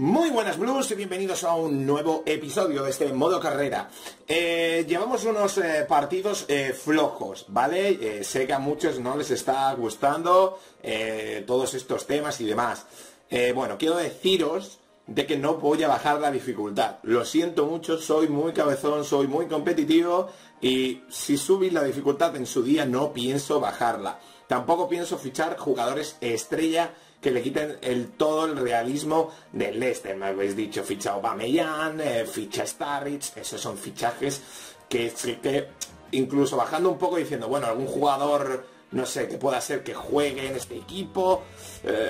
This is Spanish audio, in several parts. Muy buenas Blues y bienvenidos a un nuevo episodio de este modo carrera. Llevamos unos partidos flojos, ¿vale? Sé que a muchos no les está gustando todos estos temas y demás. Bueno, quiero deciros de que no voy a bajar la dificultad. Lo siento mucho, soy muy cabezón, soy muy competitivo y si subís la dificultad en su día no pienso bajarla. Tampoco pienso fichar jugadores estrella que le quiten todo el realismo del Leicester. Me habéis dicho, ficha Aubameyang, ficha Staritz. Esos son fichajes que incluso bajando un poco diciendo, bueno, algún jugador, no sé, que pueda ser que juegue en este equipo.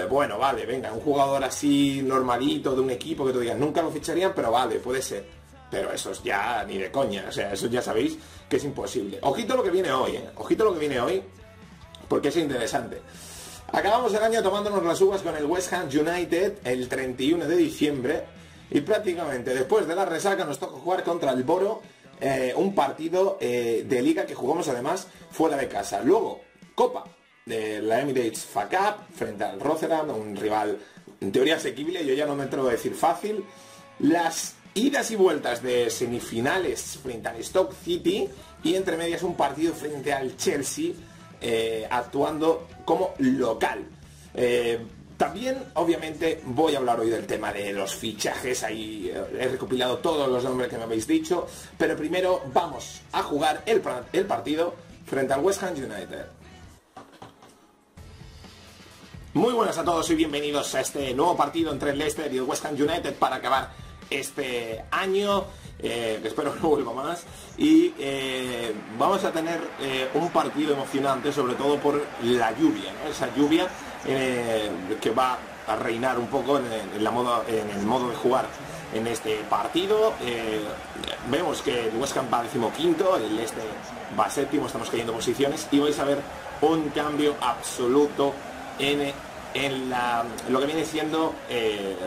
Bueno, vale, venga, un jugador así normalito de un equipo que tú digas, nunca lo ficharían, pero vale, puede ser. Pero esos ya ni de coña, o sea, esos ya sabéis que es imposible. Ojito lo que viene hoy, ojito lo que viene hoy, porque es interesante. Acabamos el año tomándonos las uvas con el West Ham United el 31 de diciembre y prácticamente después de la resaca nos tocó jugar contra el Boro, un partido de liga que jugamos además fuera de casa. Luego, Copa de la Emirates FA Cup frente al Rotherham, un rival en teoría asequible, yo ya no me atrevo a decir fácil. Las idas y vueltas de semifinales frente al Stoke City y entre medias un partido frente al Chelsea, actuando como local. También obviamente voy a hablar hoy del tema de los fichajes. Ahí he recopilado todos los nombres que me habéis dicho, pero primero vamos a jugar el partido frente al West Ham United. Muy buenas a todos y bienvenidos a este nuevo partido entre el Leicester y el West Ham United para acabar este año, que espero que no vuelva más. Y vamos a tener un partido emocionante, sobre todo por la lluvia, ¿no? Esa lluvia que va a reinar un poco en el modo de jugar en este partido. Vemos que el West Ham va 15º, el Leicester va 7º, estamos cayendo posiciones y vais a ver un cambio absoluto en lo que viene siendo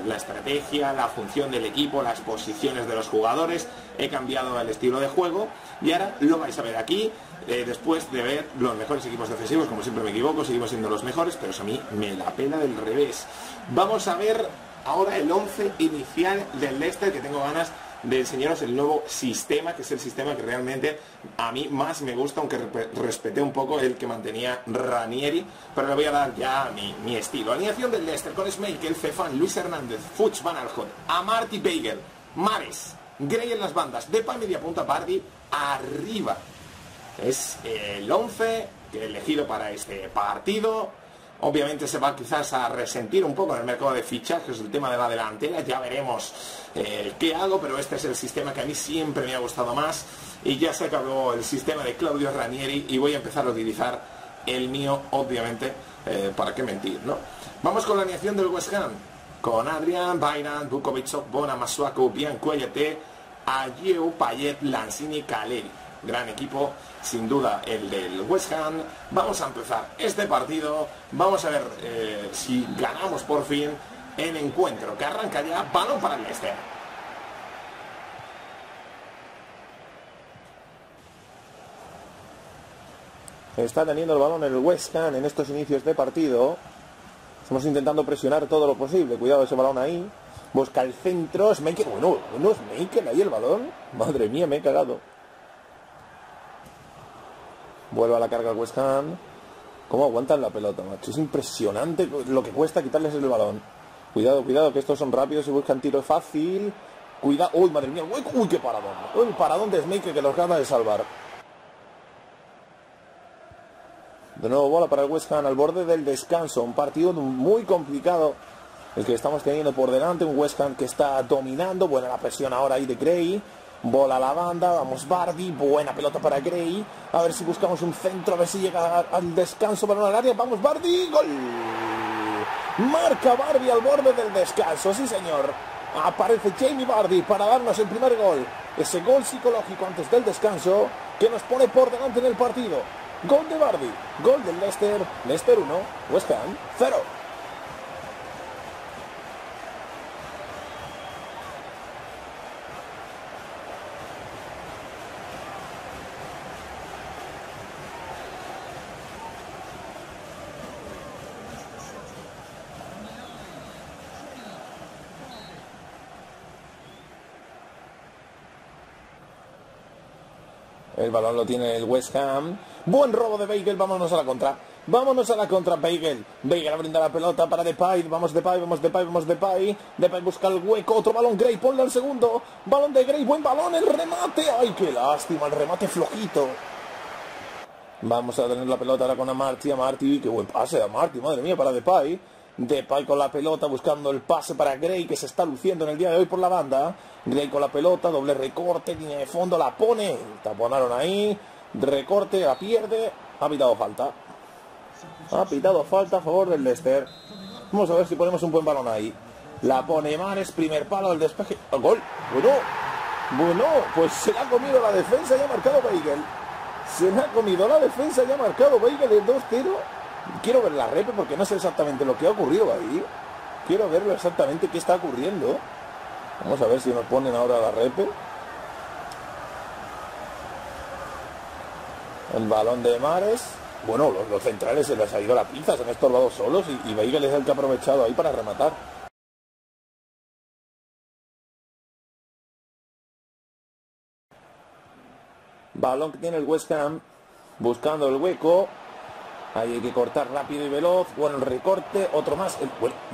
la estrategia, la función del equipo, las posiciones de los jugadores. He cambiado el estilo de juego y ahora lo vais a ver aquí, después de ver los mejores equipos defensivos. Como siempre me equivoco, seguimos siendo los mejores, pero eso a mí me la pela del revés. Vamos a ver ahora el 11 inicial del Leicester, que tengo ganas de enseñaros el nuevo sistema, que es el sistema que realmente a mí más me gusta, aunque respeté un poco el que mantenía Ranieri, pero le voy a dar ya mi estilo. Alineación del Leicester con Schmeichel, Cefán, Luis Hernández, Fuchs, Van Alhot, Amartey, Beigel, Mahrez, Gray en las bandas, Depay media punta, Vardy arriba. Es el 11 que he elegido para este partido. Obviamente se va quizás a resentir un poco en el mercado de fichajes el tema de la delantera. Ya veremos qué hago, pero este es el sistema que a mí siempre me ha gustado más. Y ya se acabó el sistema de Claudio Ranieri y voy a empezar a utilizar el mío, obviamente, para qué mentir, ¿no? Vamos con la alineación del West Ham. Con Adrian, Byron, Vukovic, Bona, Masuaku, Biancuellate, Ayeu, Payet, Lanzini, Caleri. Gran equipo, sin duda, el del West Ham. Vamos a empezar este partido. Vamos a ver si ganamos por fin el encuentro, que arranca ya. Balón para el Leicester. Está teniendo el balón el West Ham en estos inicios de partido. Estamos intentando presionar todo lo posible. Cuidado ese balón ahí. Busca el centro. Schmeichel. Bueno, no, Schmeichel ahí el balón. Madre mía, me he cagado. Vuelve a la carga el West Ham. ¿Cómo aguantan la pelota, macho? Es impresionante lo que cuesta quitarles el balón. Cuidado, cuidado, que estos son rápidos y buscan tiro fácil. Cuidado. Uy, madre mía. Uy, qué paradón. Uy, el paradón de Schmeichel que los gana de salvar. De nuevo bola para el West Ham al borde del descanso. Un partido muy complicado el que estamos teniendo por delante. Un West Ham que está dominando. Buena la presión ahora ahí de Gray. Bola a la banda, vamos Vardy, buena pelota para Gray, a ver si buscamos un centro, a ver si llega al descanso para un área, vamos Vardy, gol. Marca Vardy al borde del descanso, sí señor, aparece Jamie Vardy para darnos el primer gol, ese gol psicológico antes del descanso que nos pone por delante en el partido. Gol de Vardy, gol del Leicester, Leicester 1, West Ham 0. El balón lo tiene el West Ham. Buen robo de Beigel. Vámonos a la contra. Vámonos a la contra, Beigel. Beigel abriendo la pelota para Depay. Vamos Depay, vamos Depay, vamos Depay. Depay busca el hueco. Otro balón, Gray. Ponle al segundo. Balón de Gray. Buen balón. El remate. Ay, qué lástima. El remate flojito. Vamos a tener la pelota ahora con Amartey. Amartey. Qué buen pase de Amartey. Madre mía, para Depay. Depay con la pelota buscando el pase para Gray, que se está luciendo en el día de hoy por la banda. Gray con la pelota, doble recorte, línea de fondo, la pone. Taponaron ahí. Recorte, la pierde. Ha pitado falta. Ha pitado falta a favor del Leicester. Vamos a ver si ponemos un buen balón ahí. La pone Mahrez, primer palo del despeje. ¡Oh, gol! Bueno, bueno, pues se la ha comido la defensa y ha marcado Beigel. Se la ha comido la defensa y ha marcado Beigel de 2-0. Quiero ver la repe porque no sé exactamente lo que ha ocurrido ahí. Quiero verlo exactamente qué está ocurriendo. Vamos a ver si nos ponen ahora la repe. El balón de Mahrez. Bueno, los centrales se les ha ido la pizza, se han estorbado solos y Beigel es el que ha aprovechado ahí para rematar. Balón que tiene el West Ham buscando el hueco. Ahí hay que cortar rápido y veloz. Bueno, el recorte, otro más.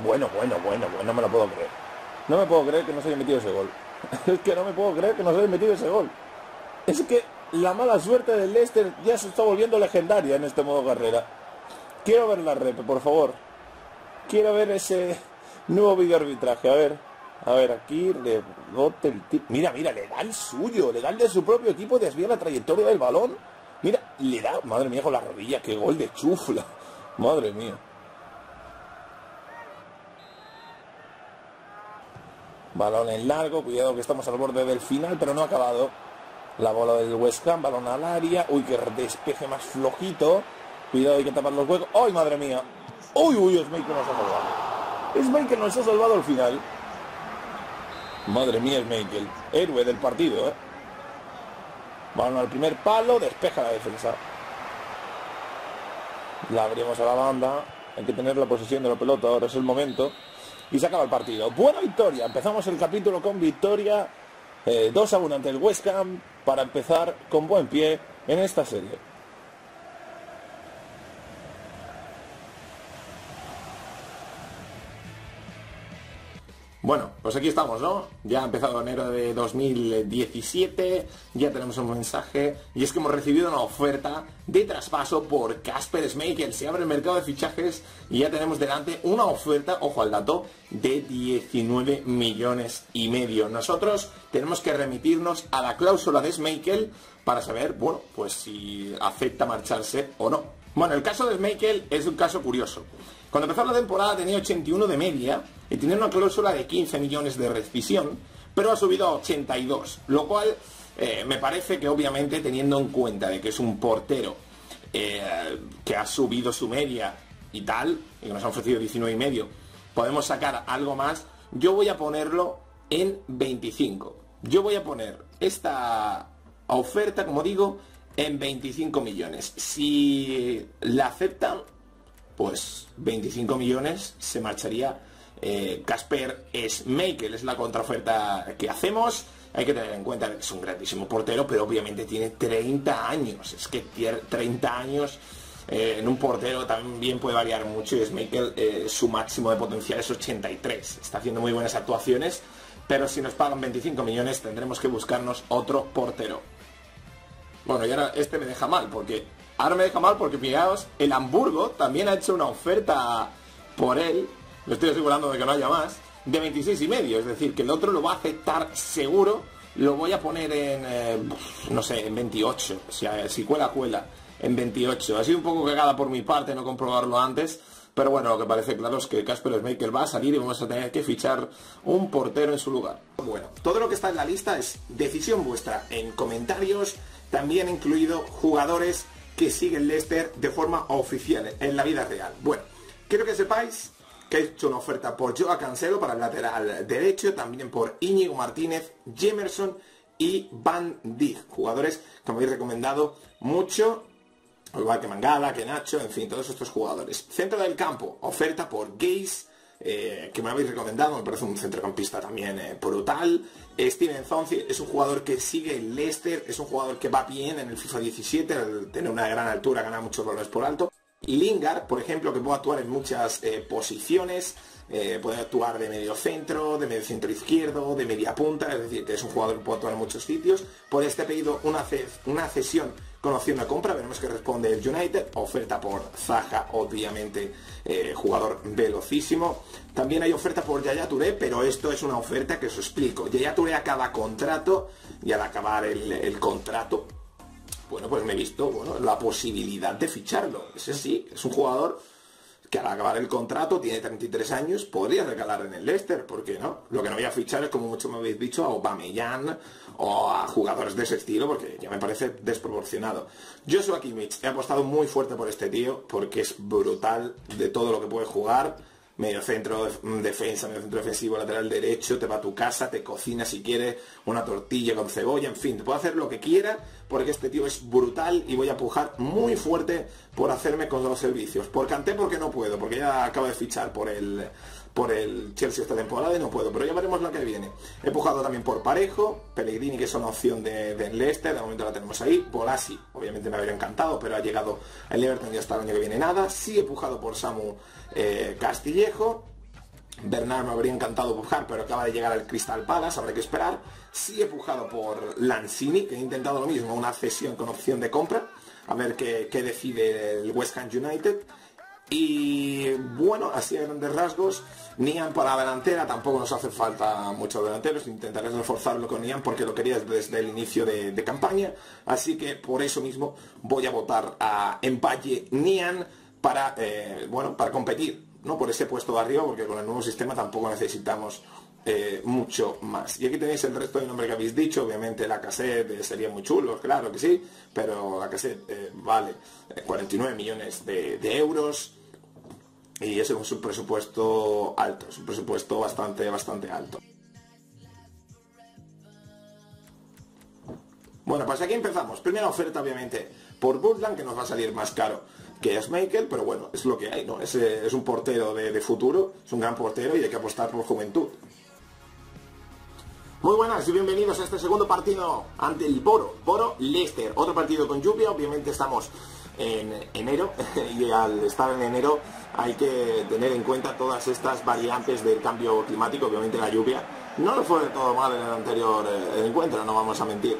Bueno, no me lo puedo creer. No me puedo creer que no se haya metido ese gol. Es que no me puedo creer que no se haya metido ese gol. Es que la mala suerte del Leicester ya se está volviendo legendaria en este modo carrera. Quiero ver la repe, por favor. Quiero ver ese nuevo video arbitraje. A ver, aquí le bote el tip. Mira, le da el suyo, le da el de su propio equipo, desvía la trayectoria del balón. Mira, le da, madre mía, con la rodilla, qué gol de chufla, madre mía. Balón en largo, cuidado que estamos al borde del final, pero no ha acabado. La bola del West Ham, balón al área, uy, que despeje más flojito. Cuidado, hay que tapar los huecos, ¡ay, madre mía! ¡Uy, Schmeichel nos ha salvado! Schmeichel nos ha salvado al final. Madre mía, Schmeichel, héroe del partido, ¿eh? Balón al primer palo, despeja la defensa. La abrimos a la banda. Hay que tener la posesión de la pelota, ahora es el momento. Y se acaba el partido. Buena victoria, empezamos el capítulo con victoria 2-1 ante el West Ham, para empezar con buen pie en esta serie. Bueno, pues aquí estamos, ¿no? Ya ha empezado enero de 2017, ya tenemos un mensaje, y es que hemos recibido una oferta de traspaso por Kasper Schmeichel. Se abre el mercado de fichajes y ya tenemos delante una oferta, ojo al dato, de 19,5 millones. Nosotros tenemos que remitirnos a la cláusula de Schmeichel para saber, bueno, pues si acepta marcharse o no. Bueno, el caso de Schmeichel es un caso curioso. Cuando empezó la temporada tenía 81 de media y tenía una cláusula de 15 millones de rescisión, pero ha subido a 82, lo cual me parece que obviamente teniendo en cuenta de que es un portero que ha subido su media y tal, y que nos ha ofrecido 19,5, podemos sacar algo más. Yo voy a ponerlo en 25. Yo voy a poner esta oferta, como digo, en 25 millones. Si la aceptan, pues 25 millones se marcharía Kasper Schmeichel. Es la contraoferta que hacemos. Hay que tener en cuenta que es un grandísimo portero, pero obviamente tiene 30 años. Es que 30 años en un portero también puede variar mucho, y Schmeichel su máximo de potencial es 83. Está haciendo muy buenas actuaciones, pero si nos pagan 25 millones tendremos que buscarnos otro portero. Bueno, y ahora este me deja mal porque... Ahora me deja mal porque, fijaos, el Hamburgo también ha hecho una oferta por él, lo estoy asegurando de que no haya más, de 26,5, es decir, que el otro lo va a aceptar seguro. Lo voy a poner en, no sé, en 28, si cuela, cuela, en 28. Ha sido un poco cagada por mi parte no comprobarlo antes, pero bueno, lo que parece claro es que Kasper Schmeichel va a salir y vamos a tener que fichar un portero en su lugar. Bueno, todo lo que está en la lista es decisión vuestra en comentarios, también incluido jugadores que sigue el Leicester de forma oficial en la vida real. Bueno, quiero que sepáis que he hecho una oferta por Joao Cancelo para el lateral derecho, también por Íñigo Martínez, Jemerson y Van Dijk, jugadores que me habéis recomendado mucho, igual que Mangala, que Nacho, en fin, todos estos jugadores. Centro del campo, oferta por Gais, que me habéis recomendado, me parece un centrocampista también brutal. Steven Zonzi es un jugador que sigue el Leicester, es un jugador que va bien en el FIFA 17, al tener una gran altura, gana muchos balones por alto. Lingard, por ejemplo, que puede actuar en muchas posiciones, puede actuar de medio centro izquierdo, de media punta, es decir, que es un jugador que puede actuar en muchos sitios. Por este pedido una cesión con opción de compra, veremos que responde el United, oferta por Zaha, obviamente, jugador velocísimo. También hay oferta por Yaya Touré, pero esto es una oferta que os explico. Yaya Touré acaba contrato y al acabar el contrato, bueno, pues me he visto la posibilidad de ficharlo. Ese sí, es un jugador que al acabar el contrato, tiene 33 años, podría regalar en el Leicester, ¿por qué no? Lo que no voy a fichar es, como mucho me habéis dicho, a Aubameyang o a jugadores de ese estilo, porque ya me parece desproporcionado. Joshua Kimmich, he apostado muy fuerte por este tío, porque es brutal de todo lo que puede jugar. Medio centro, defensa, medio centro defensivo, lateral derecho, te va a tu casa, te cocina si quieres una tortilla con cebolla, en fin, te puedo hacer lo que quiera porque este tío es brutal y voy a pujar muy fuerte por hacerme con los servicios. Por Kanté porque no puedo, porque ya acabo de fichar por el Chelsea esta temporada y no puedo, pero ya veremos la que viene. He pujado también por Parejo, Pellegrini, que es una opción de Leicester, de momento la tenemos ahí. Bolasie, obviamente me habría encantado, pero ha llegado el Everton y hasta el año que viene nada. Sí he pujado por Samu Castillejo. Bernard me habría encantado pujar, pero acaba de llegar al Crystal Palace, habrá que esperar. Sí he pujado por Lanzini, que he intentado lo mismo, una cesión con opción de compra, a ver qué decide el West Ham United. Y bueno, así a grandes rasgos, Nian para delantera, tampoco nos hace falta muchos delanteros, intentaré reforzarlo con Nian porque lo quería desde el inicio de campaña, así que por eso mismo voy a votar a Empalle Nian para competir, ¿no?, por ese puesto de arriba, porque con el nuevo sistema tampoco necesitamos mucho más. Y aquí tenéis el resto de nombres que habéis dicho. Obviamente Lacazette sería muy chulo, claro que sí, pero Lacazette vale 49 millones de euros. Y eso es un presupuesto alto, es un presupuesto bastante alto. Bueno, pues aquí empezamos. Primera oferta, obviamente, por Butland, que nos va a salir más caro que Schmeichel, pero bueno, es lo que hay, ¿no? Es un portero de futuro, es un gran portero y hay que apostar por juventud. Muy buenas y bienvenidos a este segundo partido ante el Boro, Leicester. Otro partido con lluvia, obviamente estamos en enero y al estar en enero hay que tener en cuenta todas estas variantes del cambio climático. Obviamente la lluvia no lo fue de todo mal en el anterior encuentro, no vamos a mentir.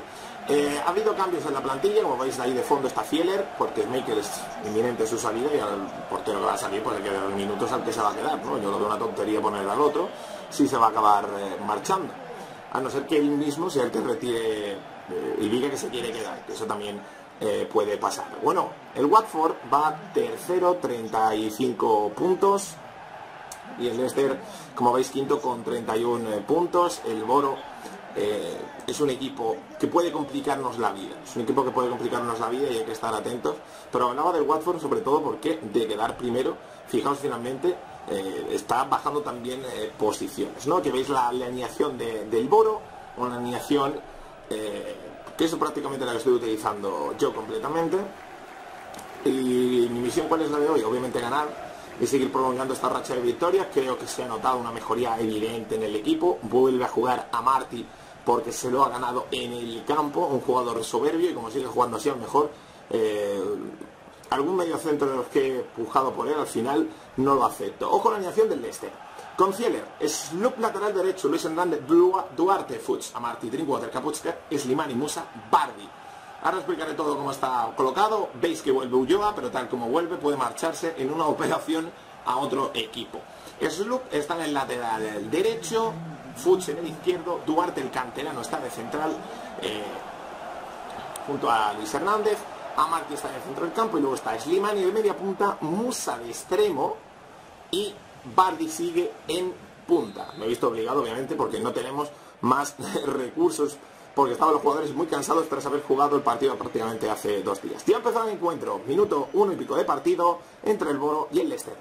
Ha habido cambios en la plantilla, como veis ahí de fondo está Zieler, porque Schmeichel es inminente su salida y al portero que va a salir, pues hay que dar minutos al que se va a quedar, ¿no? Yo lo veo una tontería poner al otro, si se va a acabar marchando. A no ser que él mismo sea el que retire y diga que se quiere quedar, que eso también puede pasar. Bueno, el Watford va tercero, 35 puntos, y el Leicester, como veis, quinto con 31 puntos, el Boro... es un equipo que puede complicarnos la vida, y hay que estar atentos, pero hablaba del Watford sobre todo porque de quedar primero, fijaos, finalmente está bajando también posiciones, ¿no? Que veis la alineación del Boro, una alineación que es prácticamente la que estoy utilizando yo completamente, y mi misión, ¿cuál es la de hoy? Obviamente ganar y seguir prolongando esta racha de victorias. Creo que se ha notado una mejoría evidente en el equipo. Vuelve a jugar Amartey porque se lo ha ganado en el campo, un jugador soberbio, y como sigue jugando así, a lo mejor algún mediocentro de los que he pujado por él al final no lo acepto. Ojo a la alineación del Leicester. Con Zieler, Sloop lateral derecho, Luis Hernández, Duarte, Fuchs, Amartey, Drinkwater, Kapustka, Slimani, Musa, Vardy. Ahora os explicaré todo cómo está colocado. Veis que vuelve Ulloa, pero tal como vuelve puede marcharse en una operación a otro equipo. Sloop está en el lateral derecho, Fuchs en el izquierdo, Duarte el canterano está de central junto a Luis Hernández, Amartey está en el centro del campo y luego está Slimani de media punta, Musa de extremo y Vardy sigue en punta. Me he visto obligado, obviamente, porque no tenemos más recursos, porque estaban los jugadores muy cansados tras haber jugado el partido prácticamente hace 2 días. Ya ha empezado el encuentro, minuto 1 y pico de partido entre el Boro y el Leicester.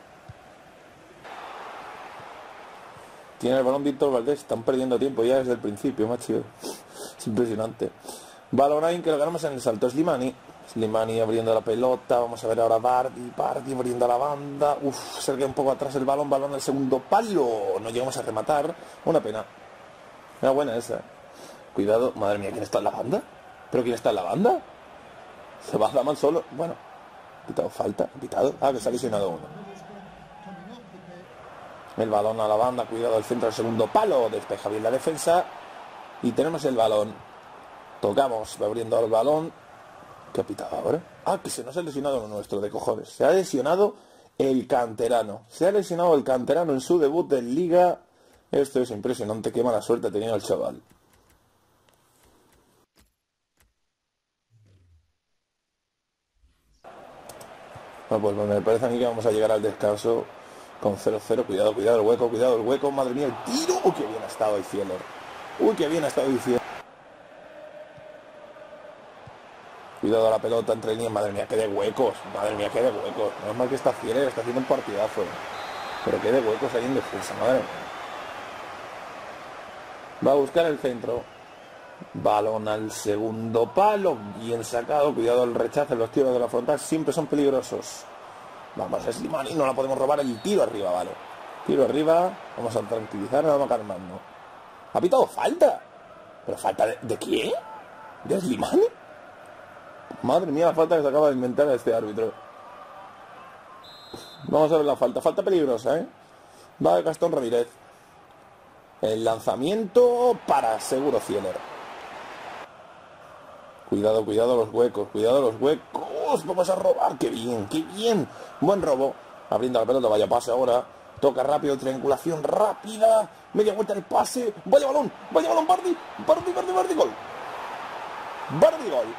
Tiene el balón Víctor Valdés, están perdiendo tiempo ya desde el principio, macho. Es impresionante. Balón ahí que lo ganamos en el salto. Slimani, Slimani abriendo la pelota, vamos a ver ahora Vardy, abriendo la banda, uff, se queda un poco atrás el balón, al segundo palo, no llegamos a rematar, una pena, era buena esa, cuidado, madre mía, ¿quién está en la banda? ¿Pero quién está en la banda? Se va Daman solo, bueno, pitado falta, pitado, ah, que se ha lesionado uno, el balón a la banda, cuidado al centro del segundo palo, despeja bien la defensa, y tenemos el balón, tocamos, va abriendo ahora el balón, ¿qué ha pitado ahora? Ah, que se nos ha lesionado lo nuestro, de cojones. Se ha lesionado el canterano. Se ha lesionado el canterano en su debut en Liga. Esto es impresionante. Qué mala suerte ha tenido el chaval. No, pues me parece a mí que vamos a llegar al descanso con 0-0. Cuidado, cuidado el hueco, Madre mía, el tiro. ¡Uy, qué bien ha estado el cielo! ¡Uy, qué bien ha estado el cielo! Cuidado a la pelota entre líneas, madre mía, que de huecos, no es mal que está Zieler, está haciendo un partidazo, pero que de huecos ahí en defensa, madre mía. Va a buscar el centro, balón al segundo palo, bien sacado, cuidado el rechazo, los tiros de la frontal siempre son peligrosos. Vamos a Slimani, no la podemos robar, el tiro arriba, vale, tiro arriba, vamos a tranquilizarnos, vamos a calmarnos. Ha pitado falta, pero falta ¿de quién? ¿De Slimani? Madre mía, la falta que se acaba de inventar a este árbitro. Vamos a ver la falta. Falta peligrosa, ¿eh? Va Gastón Ramírez. El lanzamiento para seguro Zieler. Cuidado, los huecos. Vamos a robar. ¡Qué bien, Buen robo. Abriendo la pelota. Vaya pase ahora. Toca rápido. Triangulación rápida. Media vuelta el pase. Vaya balón. Vardy. Gol.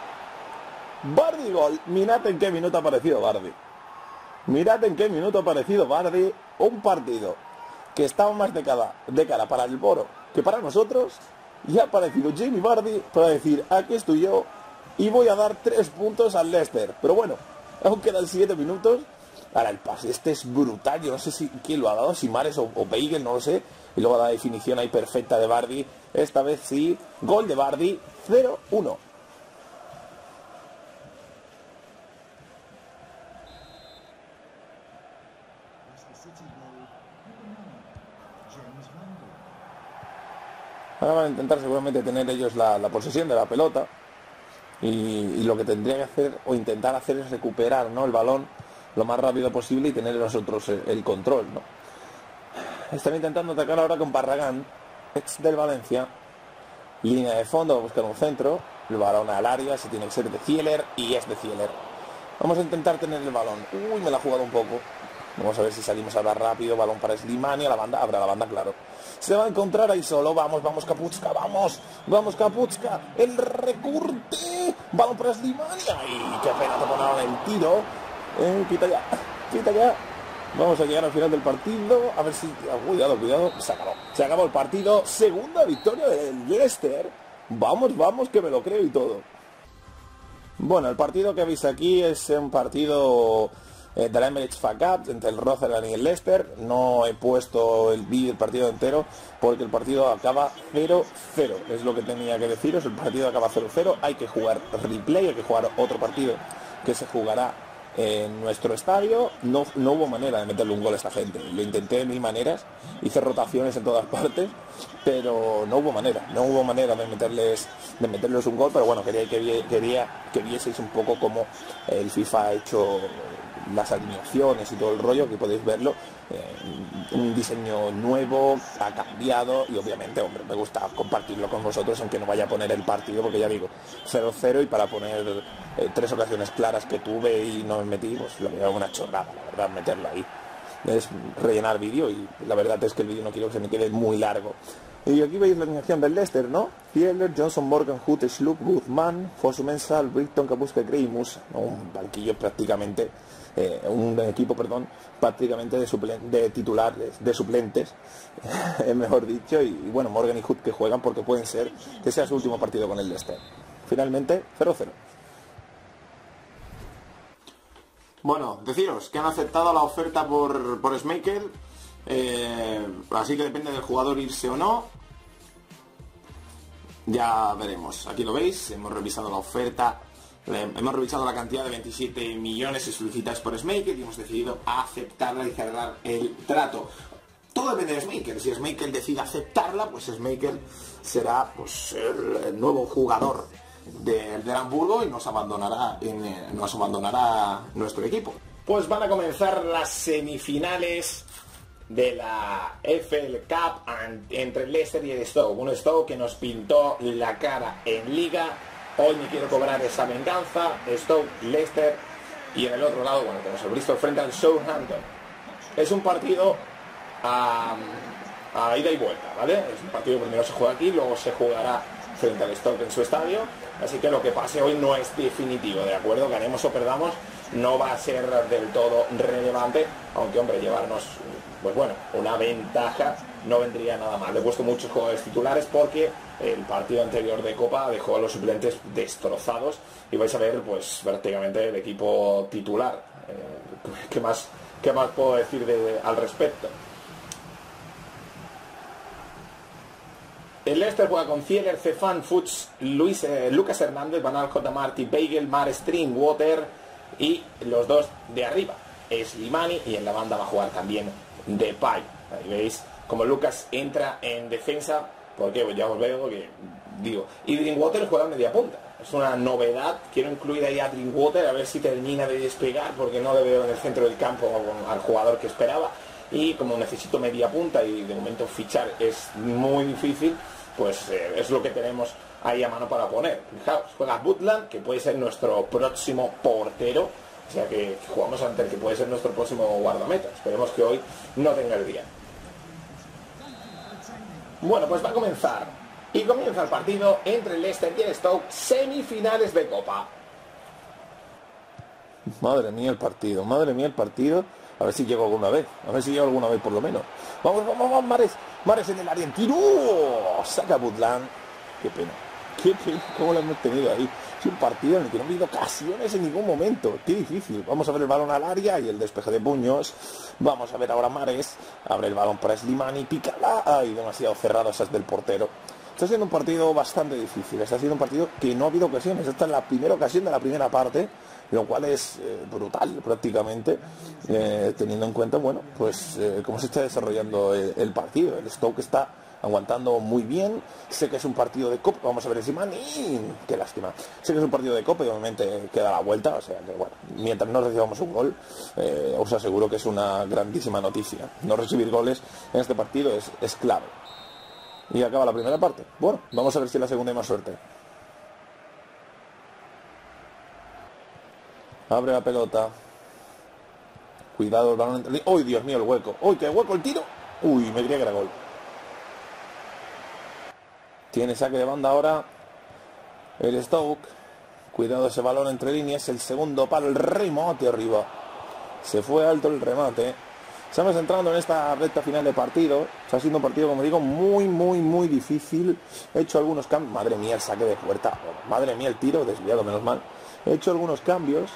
Vardy gol, mirad en qué minuto ha aparecido Vardy. Un partido que estaba más de cara, para el Boro que para nosotros. Y ha aparecido Jamie Vardy para decir, aquí estoy yo y voy a dar 3 puntos al Leicester. Pero bueno, aún quedan 7 minutos. Ahora el pase este es brutal. Yo no sé si quién lo ha dado, si Mahrez o Beigel, no lo sé. Y luego la definición ahí perfecta de Vardy. Esta vez sí, gol de Vardy, 0-1. Ahora van a intentar seguramente tener ellos la posesión de la pelota y lo que tendría que hacer o intentar hacer es recuperar, ¿no?, el balón lo más rápido posible y tener nosotros el control, ¿no? Están intentando atacar ahora con Barragán, ex del Valencia. Línea de fondo, va a buscar un centro. El balón al área, se tiene que ser de Zieler y es de Zieler. Vamos a intentar tener el balón. Uy, me la ha jugado un poco. Vamos a ver si salimos ahora rápido. Balón para Slimani, a la banda, habrá la banda, claro. Se va a encontrar ahí solo. Vamos, Kapustka, vamos Kapustka. El recorte. Balón para Slimani. Ay, qué pena, te ponen el tiro. Quita ya, Vamos a llegar al final del partido. A ver si... Cuidado, Se acabó. Se acabó el partido. Segunda victoria del Leicester. Vamos, que me lo creo y todo. Bueno, el partido que veis aquí es un partido... de la Emirates FA Cup entre el Rotherham y el Leicester. No he puesto el vídeo del partido entero porque el partido acaba 0-0, es lo que tenía que deciros. El partido acaba 0-0, hay que jugar replay, hay que jugar otro partido que se jugará en nuestro estadio. No hubo manera de meterle un gol a esta gente, lo intenté de mil maneras, hice rotaciones en todas partes, pero no hubo manera, de meterles un gol. Pero bueno, quería que vieseis un poco cómo el FIFA ha hecho las alineaciones y todo el rollo, que podéis verlo, un diseño nuevo, ha cambiado, y obviamente, hombre, me gusta compartirlo con vosotros, aunque no vaya a poner el partido, porque ya digo, 0-0, y para poner 3 ocasiones claras que tuve y no me metí, pues la verdad, una chorrada, la verdad, meterlo ahí. Es rellenar vídeo, y la verdad es que el vídeo no quiero que se me quede muy largo. Y aquí veis la alineación del Leicester, ¿no? Zieler, Johnson, Morgan, Hutt, Sloop, Guzmán, Fosu Mensah, Brighton, Kapustka, Gray y Musa, ¿no? Un banquillo prácticamente... un equipo, perdón, prácticamente de titulares, de suplentes, mejor dicho, y bueno, Morgan y Hutt que juegan porque pueden ser que sea su último partido con el Leicester. Finalmente, 0-0. Bueno, deciros que han aceptado la oferta por Schmeichel, así que depende del jugador irse o no. Ya veremos, aquí lo veis, hemos revisado la oferta. Hemos revisado la cantidad de 27 millones solicitados por Schmeichel y hemos decidido aceptarla y cerrar el trato. Todo depende de Schmeichel. Si Schmeichel decide aceptarla, pues Schmeichel será pues, el nuevo jugador del Hamburgo y nos abandonará nuestro equipo. Pues van a comenzar las semifinales de la FA Cup entre el Leicester y el Stoke. Un Stoke que nos pintó la cara en Liga. Hoy me quiero cobrar esa venganza. Stoke, Leicester. Y en el otro lado, bueno, tenemos el Bristol frente al Southampton. Es un partido a ida y vuelta, ¿vale? Es un partido que primero se juega aquí, luego se jugará frente al Stoke en su estadio. Así que lo que pase hoy no es definitivo, ¿de acuerdo? Ganemos o perdamos, no va a ser del todo relevante. Aunque, hombre, llevarnos, pues bueno, una ventaja no vendría nada mal. Le he puesto muchos jugadores titulares porque el partido anterior de Copa dejó a los suplentes destrozados. Y vais a ver, pues, prácticamente el equipo titular. ¿Qué más puedo decir al respecto? El Leicester juega con Zieler, Cefán, Fuchs, Lucas Hernández, Van Alcott, Amartey, Beigel, Mahrez, Drinkwater y los dos de arriba, Slimani, y en la banda va a jugar también Depay. Ahí veis como Lucas entra en defensa, porque ya os veo que digo. Y Drinkwater juega media punta, es una novedad, quiero incluir ahí a Drinkwater a ver si termina de despegar, porque no le veo en el centro del campo al jugador que esperaba. Y como necesito media punta y de momento fichar es muy difícil, pues es lo que tenemos ahí a mano para poner. Fijaos, juega Butland, que puede ser nuestro próximo portero, o sea que jugamos ante el que puede ser nuestro próximo guardameta. Esperemos que hoy no tenga el día. Bueno, pues va a comenzar. Y comienza el partido entre el Leicester y el Stoke, semifinales de Copa. Madre mía el partido, madre mía el partido. A ver si llego alguna vez, a ver si llego alguna vez por lo menos. Vamos, vamos, vamos, Mahrez, Mahrez en el área, en tiro, saca Butland. Qué pena, cómo lo hemos tenido ahí. Es un partido en el que no ha habido ocasiones en ningún momento, qué difícil. Vamos a ver el balón al área y el despeje de puños. Vamos a ver ahora Mahrez, abre el balón para Slimani, pícala, ay, demasiado cerrado esas del portero. Está siendo un partido bastante difícil, está siendo un partido que no ha habido ocasiones, esta es la primera ocasión de la primera parte, lo cual es brutal prácticamente, teniendo en cuenta, bueno, pues cómo se está desarrollando el partido. El Stoke está aguantando muy bien, sé que es un partido de Copa, vamos a ver encima, qué lástima, sé que es un partido de Copa y obviamente queda la vuelta, o sea que bueno, mientras no recibamos un gol, os aseguro que es una grandísima noticia. No recibir goles en este partido es clave. Y acaba la primera parte, bueno, vamos a ver si en la segunda hay más suerte. Abre la pelota. Cuidado el balón entre... ¡Uy, Dios mío, el hueco! ¡Uy, qué hueco el tiro! ¡Uy, me creía que era gol! Tiene saque de banda ahora el Stoke. Cuidado ese balón entre líneas. El segundo palo, el remate arriba. Se fue alto el remate. Estamos entrando en esta recta final de partido. Está siendo un partido, como digo, muy, muy, muy difícil. He hecho algunos cambios. Madre mía, el saque de puerta. Madre mía, el tiro desviado, menos mal. He hecho algunos cambios.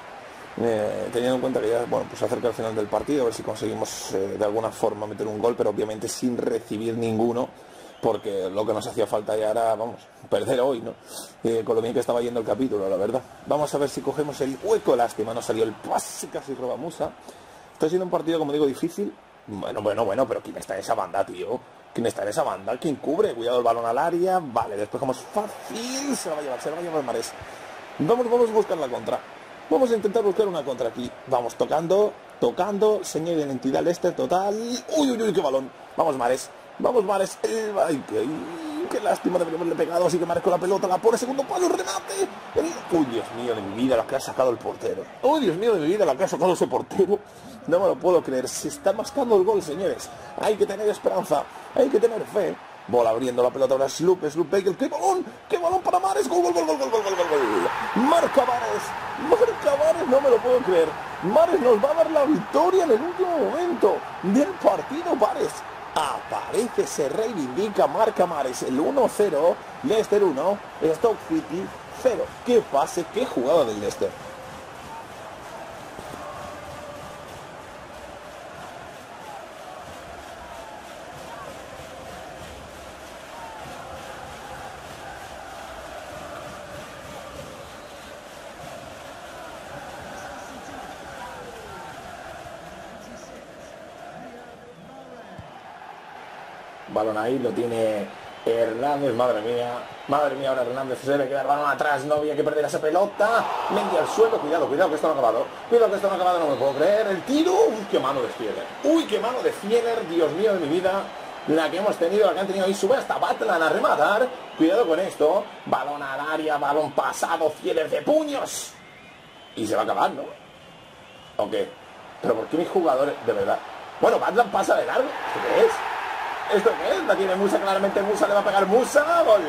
Teniendo en cuenta que ya, bueno, pues acerca el final del partido, a ver si conseguimos de alguna forma meter un gol, pero obviamente sin recibir ninguno, porque lo que nos hacía falta ya era, vamos, perder hoy, ¿no? Con lo bien que estaba yendo el capítulo, la verdad. Vamos a ver si cogemos el hueco, lástima, no salió el pase, casi roba Musa. Está siendo un partido, como digo, difícil. Bueno, pero ¿quién está en esa banda, tío? ¿Quién está en esa banda? ¿Quién cubre? Cuidado el balón al área, vale, después como es fácil, se la va a llevar Mahrez. Vamos a buscar la contra. Vamos a intentar buscar una contra aquí. Vamos tocando, señal de identidad Leicester total. ¡Uy, uy, uy, qué balón! Vamos, Mahrez. Vamos, Mahrez. ¡Ay, qué lástima de haberle pegado! Así que Mahrez con la pelota, la pone, segundo palo, remate. ¡Uy, Dios mío de mi vida, la que ha sacado el portero! ¡Uy, Dios mío de mi vida, la que ha sacado ese portero! No me lo puedo creer. Se está mascando el gol, señores. Hay que tener esperanza, hay que tener fe. Bola abriendo la pelota ahora Sloop, Beigel, qué balón para Mahrez, gol, marca Mahrez, no me lo puedo creer, Mahrez nos va a dar la victoria en el último momento del partido. Mahrez aparece, se reivindica, marca Mahrez, el 1-0, Leicester 1, Stoke City 0, qué pase, qué jugada del Leicester. balón ahí, lo tiene Hernández, madre mía, ahora Hernández se le queda el balón atrás, no había que perder esa pelota, Mendy al suelo, cuidado, cuidado que esto no ha acabado, no me puedo creer, el tiro, uy, qué mano de Zieler, Dios mío de mi vida, la que hemos tenido, la que han tenido ahí, sube hasta Butland a rematar, cuidado con esto, balón al área, balón pasado, Zieler de puños, y se va a acabar, ¿no? Ok, pero ¿por qué mis jugadores, de verdad? Bueno, Butland pasa de largo, ¿qué es? ¿Esto qué es? La tiene Musa, claramente Musa le va a pegar Musa. ¡Gol!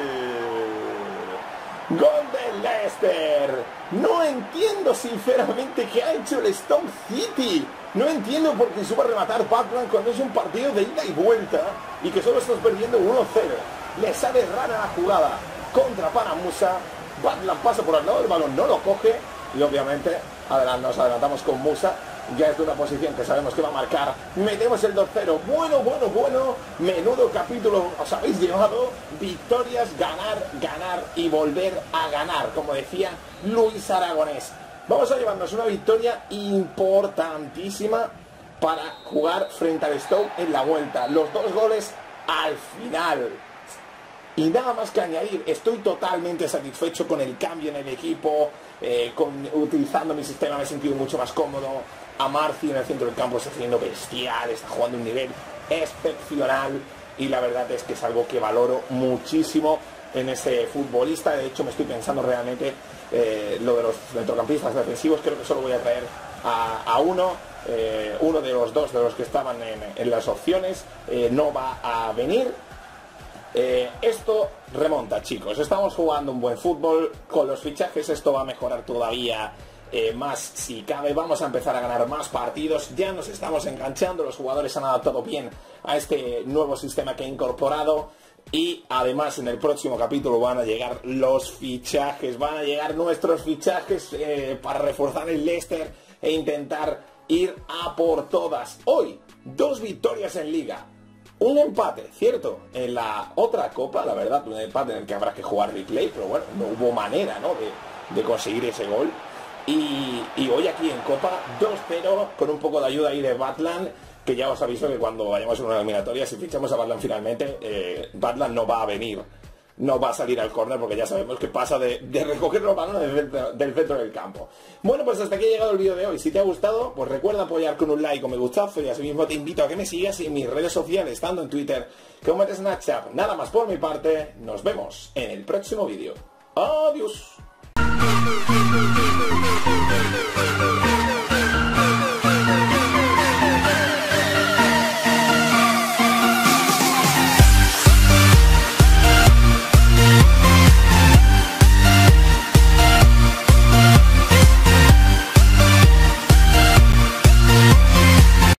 ¡Gol del Leicester! No entiendo sinceramente qué ha hecho el Stoke City. No entiendo por qué suba a rematar Butland cuando es un partido de ida y vuelta y que solo estás perdiendo 1-0. Le sale rara la jugada contra para Musa. Butland pasa por al lado del balón, no lo coge y obviamente nos adelantamos con Musa. Ya es de una posición que sabemos que va a marcar. Metemos el 2-0. Bueno, bueno, bueno. Menudo capítulo os habéis llevado. Victorias, ganar, ganar y volver a ganar, como decía Luis Aragonés. Vamos a llevarnos una victoria importantísima para jugar frente al Stoke en la vuelta. Los dos goles al final. Y nada más que añadir, estoy totalmente satisfecho con el cambio en el equipo, utilizando mi sistema me he sentido mucho más cómodo. Amartey en el centro del campo está siendo bestial, está jugando un nivel excepcional y la verdad es que es algo que valoro muchísimo en ese futbolista. De hecho me estoy pensando realmente lo de los centrocampistas defensivos, creo que solo voy a traer a uno de los dos de los que estaban en las opciones, no va a venir. Esto remonta, chicos, estamos jugando un buen fútbol, con los fichajes esto va a mejorar todavía más si cabe, vamos a empezar a ganar más partidos, ya nos estamos enganchando, los jugadores han adaptado bien a este nuevo sistema que he incorporado y además en el próximo capítulo van a llegar los fichajes, van a llegar nuestros fichajes para reforzar el Leicester e intentar ir a por todas. Hoy, 2 victorias en Liga. Un empate, cierto, en la otra copa, la verdad, un empate en el que habrá que jugar replay, pero bueno, no hubo manera, ¿no?, de conseguir ese gol. Y hoy aquí en copa, 2-0, con un poco de ayuda ahí de Butland, que ya os aviso que cuando vayamos a una eliminatoria, si fichamos a Butland finalmente, Butland no va a venir, no va a salir al córner, porque ya sabemos que pasa de recoger los balones del centro del campo. Bueno, pues hasta aquí ha llegado el vídeo de hoy. Si te ha gustado, pues recuerda apoyar con un like o me gustazo, y asimismo te invito a que me sigas en mis redes sociales, tanto en Twitter como en Snapchat. Nada más por mi parte, nos vemos en el próximo vídeo. Adiós.